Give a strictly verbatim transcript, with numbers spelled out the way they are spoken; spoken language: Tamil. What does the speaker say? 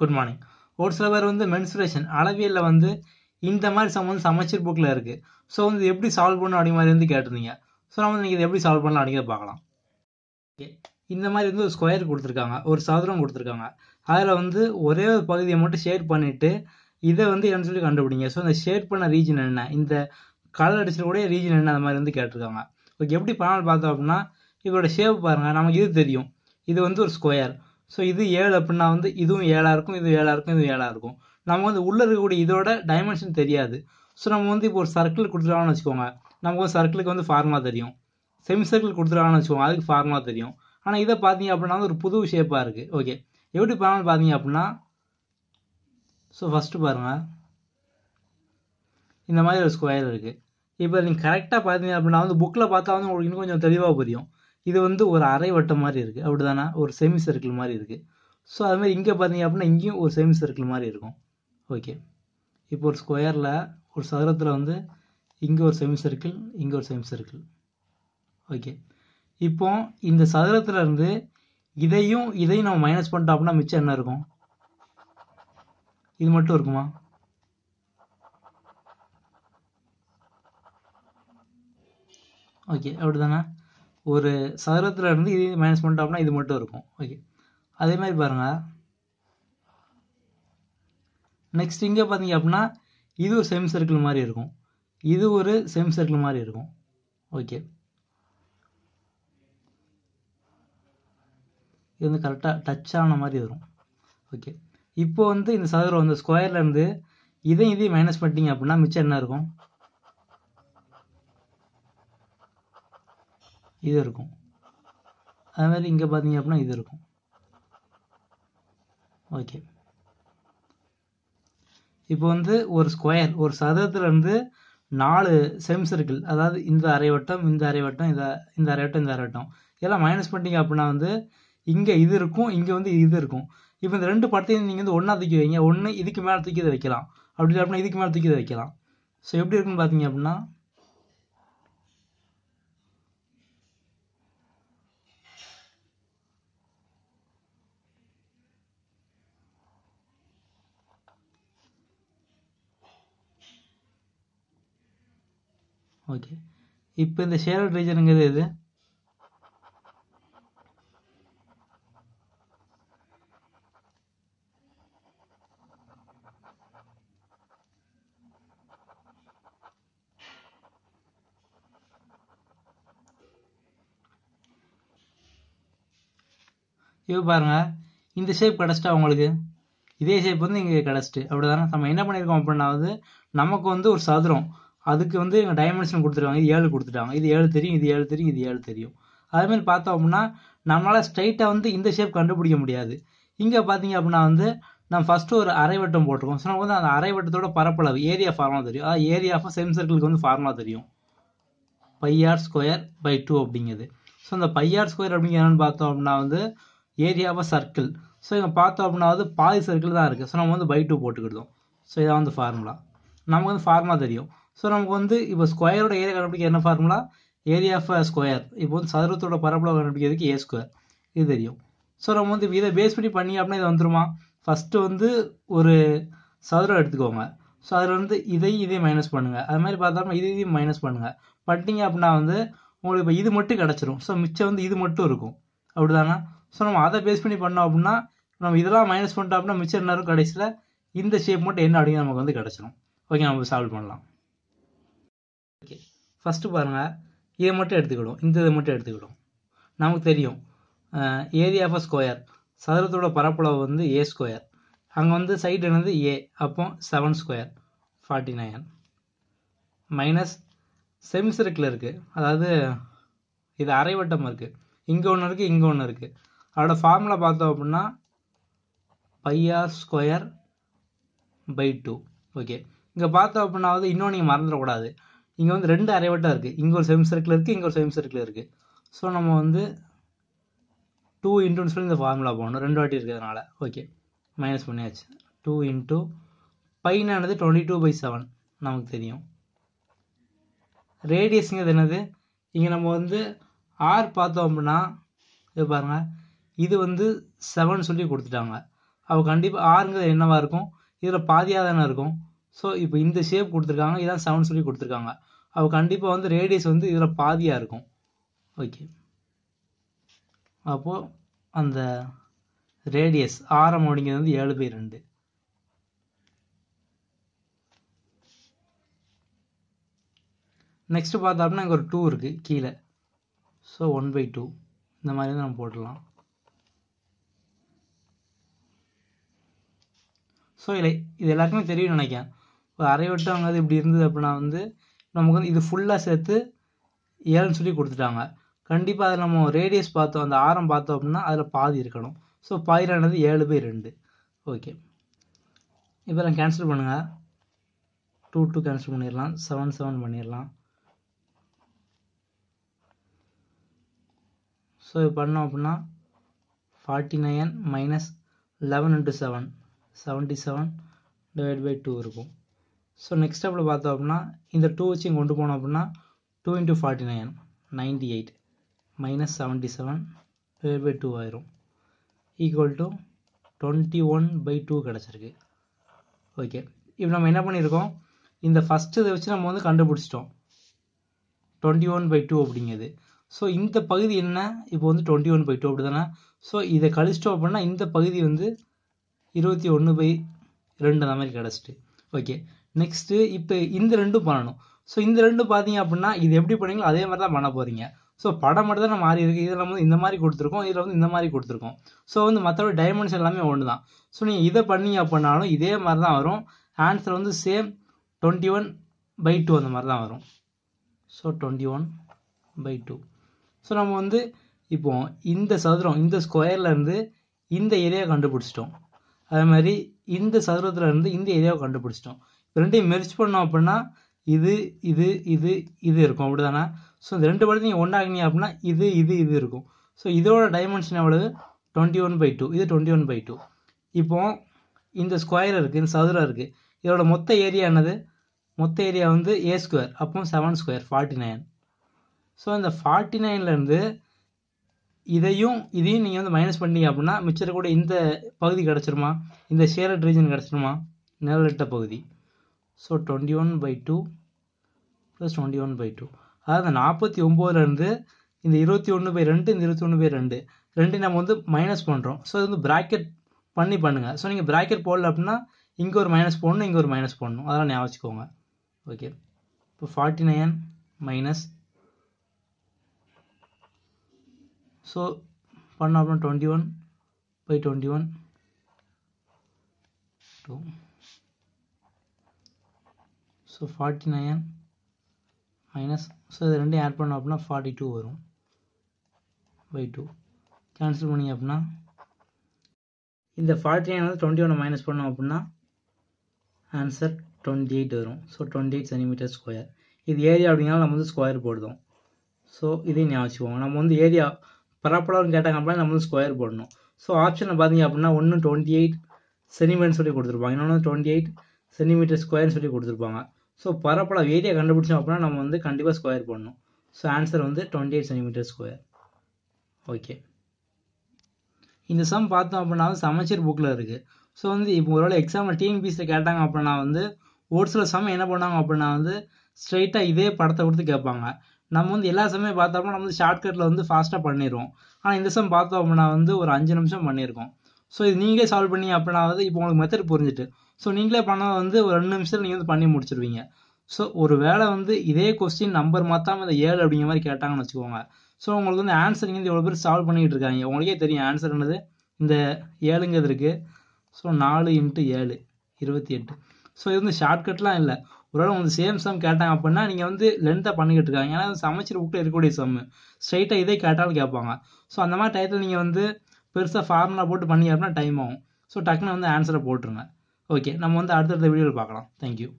Good morning. ஒரு சில பேர் வந்து மென்சுரேஷன் அளவியலில் வந்து இந்த மாதிரி சம்மந்தம் சமச்சீர் புக்கில் இருக்குது, ஸோ வந்து எப்படி சால்வ் பண்ணணும் அப்படிங்கிற மாதிரி வந்து கேட்டிருந்தீங்க. ஸோ நம்ம வந்து நீங்கள் எப்படி சால்வ் பண்ணலாம் அப்படிங்கிறத பார்க்கலாம். ஓகே, இந்த மாதிரி வந்து ஒரு ஸ்கொயர் கொடுத்துருக்காங்க, ஒரு சதுரம் கொடுத்துருக்காங்க. அதில் வந்து ஒரே ஒரு பகுதியை மட்டும் ஷேட் பண்ணிவிட்டு இதை வந்து என்ன சொல்லி கண்டுபிடிங்க. ஸோ இந்த ஷேட் பண்ண ரீஜன் என்ன, இந்த கலர் அடிச்சிடக்கூடிய ரீஜன் என்ன, அந்த மாதிரி வந்து கேட்டிருக்காங்க. ஓகே, எப்படி பண்ணாலும் பார்த்தோம் அப்படின்னா இதோட ஷேப் பாருங்கள், நமக்கு இது தெரியும், இது வந்து ஒரு ஸ்கொயர். ஸோ இது ஏழு அப்படின்னா வந்து இதுவும் ஏழாக இருக்கும், இது ஏழாக இருக்கும், இதுவும் ஏழாக இருக்கும். நமக்கு வந்து உள்ளே இருக்கக்கூடிய இதோட டைமென்ஷன் தெரியாது. ஸோ நம்ம வந்து இப்போ ஒரு சர்க்கிள் கொடுத்துருக்காங்கன்னு வச்சுக்கோங்க, நமக்கு ஒரு சர்க்கிளுக்கு வந்து ஃபார்முலா தெரியும். செமி சர்க்கிள் கொடுத்துருக்காங்கன்னு வச்சுக்கோங்க, அதுக்கு ஃபார்முலா தெரியும். ஆனால் இதை பார்த்தீங்க அப்படின்னா ஒரு புது ஷேப்பாக இருக்குது. ஓகே, எப்படி பண்ணாலும் பார்த்தீங்க அப்படின்னா, ஸோ ஃபஸ்ட்டு பாருங்கள், இந்த மாதிரி ஒரு ஸ்கொயர் இருக்குது. இப்போ நீங்கள் கரெக்டாக பார்த்தீங்க அப்படின்னா வந்து புக்கில் பார்த்தா வந்து உங்களுக்கு இன்னும் கொஞ்சம் தெளிவாக புரியும். இது வந்து ஒரு அரை வட்டம் மாதிரி இருக்குது, அப்படி தானே, ஒரு செமி சர்க்கிள் மாதிரி இருக்குது. ஸோ அதுமாதிரி இங்கே பார்த்தீங்க அப்படின்னா இங்கேயும் ஒரு செமி சர்க்கிள் மாதிரி இருக்கும். ஓகே, இப்போ ஒரு ஸ்கொயரில் ஒரு சதுரத்தில் வந்து இங்கே ஒரு செமி சர்க்கிள், இங்கே ஒரு செமி சர்க்கிள். ஓகே, இப்போ இந்த சதுரத்தில் இருந்து இதையும் இதையும் நம்ம மைனஸ் பண்ணிட்டோம் அப்படின்னா மிச்சம் என்ன இருக்கும், இது மட்டும் இருக்குமா? ஓகே, அப்படி தானே, ஒரு சதுரத்தில் இருந்து இது மைனஸ் பண்ணிட்டோம் அப்படின்னா இது மட்டும் இருக்கும். ஓகே, அதே மாதிரி பாருங்கள், நெக்ஸ்ட் இங்கே பார்த்தீங்க அப்படின்னா இது ஒரு செமி சர்க்கிள் மாதிரி இருக்கும், இது ஒரு செமி சர்க்கிள் மாதிரி இருக்கும். ஓகே, இது வந்து கரெக்டாக டச் ஆன மாதிரி வரும். ஓகே, இப்போ வந்து இந்த சதுரம் வந்து ஸ்கொயர்லேருந்து இதையும் இதையும் மைனஸ் பண்ணிட்டீங்க அப்படின்னா மிச்சம் என்ன இருக்கும், இது இருக்கும். அதே மாதிரி இங்கே பார்த்தீங்க அப்படின்னா இது இருக்கும். ஓகே, இப்போ வந்து ஒரு ஸ்கொயர் ஒரு சதுரத்துலேருந்து நாலு செமி சர்க்கிள், அதாவது இந்த அரை வட்டம், இந்த அரை வட்டம், இந்த இந்த அரை வட்டம், இந்த அரை வட்டம், இதெல்லாம் மைனஸ் பண்ணிட்டீங்க அப்படின்னா வந்து இங்கே இது இருக்கும், இங்கே வந்து இது இருக்கும். இப்போ இந்த ரெண்டு படத்தையும் நீங்கள் வந்து ஒன்றா தூக்கி வைங்க, ஒன்று இதுக்கு மேலே தூக்கி இதை வைக்கலாம், அப்படி இல்லை அப்படின்னா இதுக்கு மேலே தூக்கி இதை வைக்கலாம். ஸோ எப்படி இருக்குன்னு பார்த்தீங்க அப்படின்னா ஓகே, இப்போ இந்த ஷேடட் ரீஜனுங்கிறது இது, இப்போ பாருங்கள் இந்த ஷேப் கிடச்சிட்டா உங்களுக்கு, இதே ஷேப் வந்து இங்கே கிடச்சிட்டு, அப்படி தானே. நம்ம என்ன பண்ணியிருக்கோம் அப்படின்னாவது நமக்கு வந்து ஒரு சதுரம், அதுக்கு வந்து எங்கள் டைமென்ஷன் கொடுத்துருக்காங்க, இது ஏழு கொடுத்துட்டாங்க, இது ஏழு தெரியும், இது ஏழு தெரியும், இது ஏழு தெரியும். அதேமாதிரி பார்த்தோம் அப்படின்னா நம்மளால் ஸ்ட்ரைட்டாக வந்து இந்த ஷேப் கண்டுபிடிக்க முடியாது. இங்கே பார்த்தீங்க அப்படின்னா வந்து நம்ம ஃபஸ்ட்டு ஒரு அரை வட்டம் போட்டிருக்கோம். ஸோ நமக்கு வந்து அந்த அரை வட்டத்தோட பரப்பளவு ஏரியா ஃபார்முலா தெரியும், அதாவது ஏரியா ஆஃப் செமி சர்க்கிளுக்கு வந்து ஃபார்முலா தெரியும், பையார் ஸ்கொயர் பை டூ அப்படிங்கிறது. ஸோ அந்த பையார் ஸ்கொயர் அப்படிங்கிற என்னென்னு பார்த்தோம் அப்படின்னா வந்து ஏரியாவாக சர்க்கிள். ஸோ இங்கே பார்த்தோம் அப்படின்னாவது பாதி சர்க்கிள் தான் இருக்குது. ஸோ நம்ம வந்து பை டூ போட்டுக்கிட்டோம். ஸோ இதான் வந்து ஃபார்முலா, நமக்கு வந்து ஃபார்முலா தெரியும். ஸோ நமக்கு வந்து இப்போ ஸ்கொயரோட ஏரியா கண்டுபிடிக்க என்ன ஃபார்முலா, ஏரியா ஆஃப் ஸ்கொயர். இப்போ வந்து சதுரத்தோட பரப்பளவு கண்டுபிடிக்கிறதுக்கு ஏ ஸ்கொயர், இது தெரியும். ஸோ நம்ம வந்து இப்போ இதை பேஸ் பண்ணி பண்ணி அப்படின்னா இது வந்துருமா, ஃபஸ்ட்டு வந்து ஒரு சதுரம் எடுத்துக்கோங்க. ஸோ அதில் வந்து இதையும் இதையும் மைனஸ் பண்ணுங்கள், அது மாதிரி பார்த்தோம்னா இது இதையும் மைனஸ் பண்ணுங்கள். பண்ணிட்டீங்க அப்படின்னா வந்து உங்களுக்கு இப்போ இது மட்டும் கிடச்சிரும். ஸோ மிச்சம் வந்து இது மட்டும் இருக்கும், அப்படி தானே. ஸோ நம்ம அதை பேஸ் பண்ணி பண்ணோம் அப்படின்னா நம்ம இதெல்லாம் மைனஸ் பண்ணிட்டோம் அப்படின்னா மிச்சம் என்ன இருக்கும், கடைசியில் இந்த ஷேப் மட்டும் என்ன அப்படிங்கிற நமக்கு வந்து கிடச்சிடும். ஓகே, நம்ம சால்வ் பண்ணலாம். ஓகே, ஃபஸ்ட்டு பாருங்கள், இதை மட்டும் எடுத்துக்கிடும், இந்த இதை மட்டும் எடுத்துக்கிடும். நமக்கு தெரியும் ஏரியா ஆஃப் ஸ்கொயர், சதுரத்தோட பரப்பளவு வந்து ஏ ஸ்கொயர், அங்கே வந்து சைடு என்னது ஏ, அப்போ seven square forty nine minus semi circle இருக்குது, அதாவது இது அரை வட்டம் இருக்குது, இங்கே ஒன்று இருக்குது, இங்கே ஒன்று இருக்குது. அதோட ஃபார்முலா பார்த்தோம் அப்படின்னா pi r square by two. Okay, இங்கே பார்த்தோம் அப்படின்னா வந்து இன்னும் நீங்கள் மறந்துடக்கூடாது, இங்கே வந்து ரெண்டு அரைவட்டம் இருக்குது, இங்கே ஒரு செமி சர்க்கிள் இருக்குது, இங்கே ஒரு செமி சர்க்கிள் இருக்குது. ஸோ நம்ம வந்து டூ இன்டூன்னு சொல்லி இந்த ஃபார்முலா போகணும், ரெண்டு வாட்டி இருக்கிறதுனால. ஓகே, மைனஸ் பண்ணியாச்சு. டூ இன்டூ பைனானது டுவெண்ட்டி டூ பை செவன் நமக்கு தெரியும். ரேடியஸுங்கிறது என்னது, இங்கே நம்ம வந்து ஆர் பார்த்தோம் அப்படின்னா இது பாருங்கள், இது வந்து செவன் சொல்லி கொடுத்துட்டாங்க, அப்போ கண்டிப்பாக ஆறுங்கிறது என்னவாக இருக்கும், இதில் பாதியாக தானே இருக்கும். ஸோ இப்போ இந்த ஷேப் கொடுத்துருக்காங்க, இதான் செவன் சொல்லி கொடுத்துருக்காங்க. அப்போ கண்டிப்பாக வந்து ரேடியஸ் வந்து இதில் பாதியாக இருக்கும். ஓகே, அப்போது அந்த ரேடியஸ் ஆரம் அப்படிங்கிறது வந்து ஏழு பை ரெண்டு. நெக்ஸ்ட் பார்த்தா அப்படின்னா இங்கே ஒரு டூ இருக்குது கீழே. ஸோ ஒன் பை டூ இந்த மாதிரி வந்து நம்ம போட்டுடலாம். ஸோ இல்லை இது எல்லாருக்குமே தெரியும்னு நினைக்கிறேன். ஒரு அரை வட்டங்கிறது இப்படி இருந்தது அப்படின்னா வந்து நமக்கு வந்து இது ஃபுல்லாக சேர்த்து ஏழுன்னு சொல்லி கொடுத்துட்டாங்க. கண்டிப்பாக அதில் நம்ம ரேடியஸ் பார்த்தோம், அந்த ஆரம் பார்த்தோம் அப்படின்னா அதில் பாதி இருக்கணும். ஸோ பாதிரானது ஏழு பை ரெண்டு. ஓகே, இப்போ நான் கேன்சல் பண்ணுங்கள். டூ டூ கேன்சல் பண்ணிடலாம், செவன் செவன் பண்ணிடலாம். ஸோ இது பண்ணோம் அப்படின்னா forty nine minus eleven into seven seventy seven divide by two இருக்கும். ஸோ நெக்ஸ்ட் ஸ்டெப்பில் பார்த்தோம் அப்படின்னா இந்த டூ வச்சு கொண்டு போனோம் அப்படின்னா two into forty nine ninety eight minus seventy seven divide by two ஆயிரும் equal to twenty one by two கிடச்சிருக்கு. ஓகே, இப்போ நம்ம என்ன பண்ணியிருக்கோம், இந்த ஃபஸ்ட்டு இதை வச்சு நம்ம வந்து கண்டுபிடிச்சிட்டோம் டுவெண்ட்டி ஒன் பை டூ அப்படிங்கிறது. ஸோ இந்த பகுதி என்ன, இப்போ வந்து டுவெண்ட்டி ஒன் பை டூ அப்படி தானே. ஸோ இதை கழிச்சிட்டோம் அப்படின்னா இந்த பகுதி வந்து இருபத்தி ஒன்று பை ரெண்டு அந்த மாதிரி கிடச்சிட்டு. ஓகே, நெக்ஸ்ட்டு இப்போ இந்த ரெண்டும் பண்ணணும். ஸோ இந்த ரெண்டும் பார்த்தீங்க அப்படின்னா இது எப்படி பண்ணீங்களோ அதே மாதிரி தான் பண்ண போகிறீங்க. ஸோ படம் மட்டும் தான் மாறி இருக்குது. இதில் வந்து இந்த மாதிரி கொடுத்துருக்கோம், இதில் வந்து இந்த மாதிரி கொடுத்துருக்கோம். ஸோ வந்து மற்றபடி டைமென்ஷன் எல்லாமே ஒன்று தான். ஸோ நீங்கள் இதை பண்ணீங்க அப்படின்னாலும் இதே மாதிரி தான் வரும். ஆன்சர் வந்து same twenty one by two அந்த மாதிரி தான் வரும். So twenty one by two. So நம்ம வந்து இப்போ இந்த சதுரம் இந்த ஸ்கொயர்லேருந்து இந்த ஏரியாவை கண்டுபிடிச்சிட்டோம். அதே மாதிரி இந்த சதுரத்துலேருந்து இந்த ஏரியாவை கண்டுபிடிச்சிட்டோம். இப்போ ரெண்டையும் மெர்ஜ் பண்ணோம் அப்படின்னா இது இது இது இது இருக்கும் அப்படி தானே. ஸோ இந்த ரெண்டு படத்தையும் நீங்கள் ஒன்றாகினீங்க அப்படின்னா இது இது இது இருக்கும். ஸோ இதோட டைமென்ஷன் எவ்வளவு, டுவெண்ட்டி ஒன் பை டூ. இது டுவெண்ட்டி ஒன் பை டூ. இப்போது இந்த ஸ்கொயர் இருக்குது, இந்த சதுரம் இருக்குது, இதோட மொத்த ஏரியா என்னது, மொத்த ஏரியா வந்து ஏ ஸ்கொயர், அப்போ seven square forty nine. So இந்த ஃபார்ட்டி நைன்லேருந்து இதையும் இதையும் நீங்கள் வந்து மைனஸ் பண்ணீங்க அப்படின்னா மிச்சர் கூட இந்த பகுதி கிடச்சிருமா, இந்த ஷேரட் ரீஜன் கிடச்சிருமா, நிழலிட்ட பகுதி. So twenty one by two plus twenty one by two, அதாவது நாற்பத்தி ஒம்போதுலேருந்து இந்த இருபத்தி ஒன்று பை ரெண்டு இந்த இருபத்தி ஒன்று பை ரெண்டு ரெண்டு நம்ம வந்து மைனஸ் பண்ணுறோம். ஸோ இது வந்து ப்ராக்கெட் பண்ணி பண்ணுங்கள். ஸோ நீங்கள் ப்ராக்கெட் போடல அப்படின்னா இங்கே ஒரு மைனஸ் போடணும், இங்கே ஒரு மைனஸ் போடணும், அதெல்லாம் ஞாபகம் வச்சுக்கோங்க. ஓகே, இப்போ ஃபார்ட்டி நைன் மைனஸ் ஸோ பண்ணோம் அப்படின்னா twenty one by twenty one two. So forty nine minus, so இது ரெண்டையும் ஆட் பண்ணோம் அப்படின்னா ஃபார்ட்டி டூ வரும் பை டூ. கேன்சல் பண்ணிங்க அப்படின்னா இந்த ஃபார்ட்டி நைன் வந்து டுவெண்ட்டி ஒன் மைனஸ் பண்ணோம் அப்படின்னா ஆன்சர் டுவெண்ட்டி எயிட் வரும். So twenty eight centimetre square. இது ஏரியா அப்படின்னாலும் நம்ம வந்து ஸ்கொயர் போடுதோம். ஸோ இதையும் ஞாபகம் நம்ம வந்து ஏரியா பரப்பளவுன்னு கேட்டாங்க அப்படின்னா நம்ம வந்து ஸ்கொயர் போடணும். ஸோ ஆப்ஷனில் பார்த்தீங்க அப்படின்னா ஒன்று டுவெண்ட்டி எயிட் சென்டிமீட்டர்னு சொல்லி கொடுத்துருப்பாங்க, இன்னொன்று டுவெண்ட்டி எயிட் சென்டிமீட்டர் ஸ்கொயர்னு சொல்லி கொடுத்துருப்பாங்க. ஸோ பரப்பளவு ஏரியா கண்டுபிடிச்சோம் அப்படின்னா நம்ம வந்து கண்டிப்பாக ஸ்கொயர் போடணும். ஸோ ஆன்சர் வந்து twenty eight centimetre square. Okay, இந்த சம் பார்த்தோம் அப்படின்னா வந்து சமச்சீர் புக்கில் இருக்குது. ஸோ வந்து இப்போ ஒரு வேளை எக்ஸாமில் டிஎன்பிஎஸ்சியில் கேட்டாங்க அப்படின்னா வந்து ஒரு சில சமயம் என்ன பண்ணாங்க அப்படின்னா வந்து ஸ்ட்ரெயிட்டாக இதே படத்தை கொடுத்து கேட்பாங்க. நம்ம வந்து எல்லா சமயம் பார்த்தோம்னா நம்ம வந்து ஷார்ட்கட்டில் வந்து ஃபாஸ்ட்டாக பண்ணிடுவோம். ஆனால் இந்த சம் பார்த்தோம் அப்படின்னா வந்து ஒரு அஞ்சு நிமிஷம் பண்ணியிருக்கோம். ஸோ இது நீங்களே சால்வ் பண்ணி அப்படின்னா வந்து இப்போ உங்களுக்கு மெத்தட் புரிஞ்சுட்டு ஸோ நீங்களே பண்ணால் வந்து ஒரு ரெண்டு நிமிஷத்தில் நீங்கள் வந்து பண்ணி முடிச்சிருவீங்க. ஸோ ஒரு வேளை வந்து இதே கொஸ்டின் நம்பர் மாற்றாமல் இந்த ஏழு அப்படிங்கிற மாதிரி கேட்டாங்கன்னு வச்சுக்கோங்க. ஸோ உங்களுக்கு வந்து ஆன்சர் வந்து எவ்வளோ பேர் சால்வ் பண்ணிகிட்டு இருக்காங்க உங்களுக்கே தெரியும். ஆன்சர் என்னது, இந்த ஏழுங்கிறது இருக்குது. ஸோ நாலு இன்ட்டு ஏழு இருபத்தி எட்டு. ஸோ இது வந்து ஷார்ட்கட்லாம் இல்லை. ஒருவேளை உங்களுக்கு சேம் சம் கேட்டாங்க அப்படின்னா நீங்கள் வந்து லென்த்தாக பண்ணிக்கிட்டு இருக்காங்க. ஏன்னா சமச்சீர் புக்கில் இருக்கக்கூடிய சம்மு ஸ்ட்ரைட்டாக இதே கேட்டாலும் கேட்பாங்க. ஸோ அந்த மாதிரி டயத்தில் நீங்கள் வந்து பெருசாக ஃபார்முலா போட்டு பண்ணி அப்படின்னா டைம் ஆகும். ஸோ டக்குன்னு வந்து ஆன்சரை போட்டுருங்க. ஓகே, நம்ம வந்து அடுத்தடுத்த வீடியோவில் பார்க்கலாம். தேங்க்யூ.